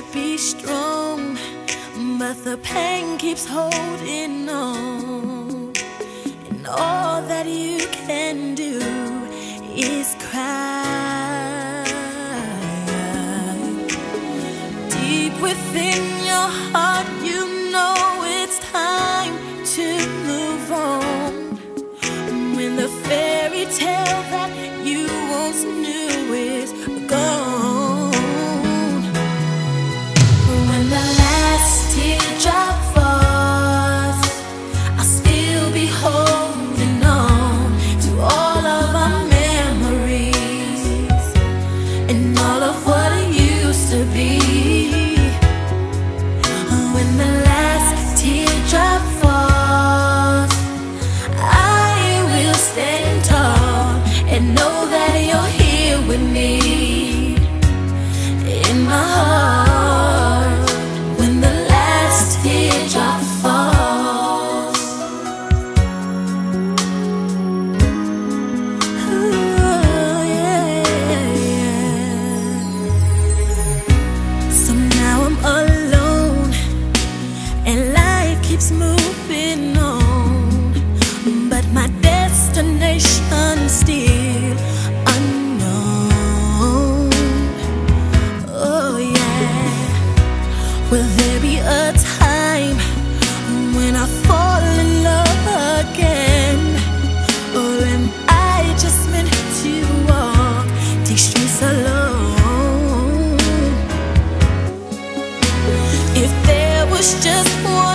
to be strong, but the pain keeps holding on. And all that you can do is cry. Deep within your heart, you know it's time to move on. When the fairy tale that you once knew is gone, moving on, but my destination still unknown. Oh yeah, will there be a time when I fall in love again, or am I just meant to walk these streets alone? If there was just one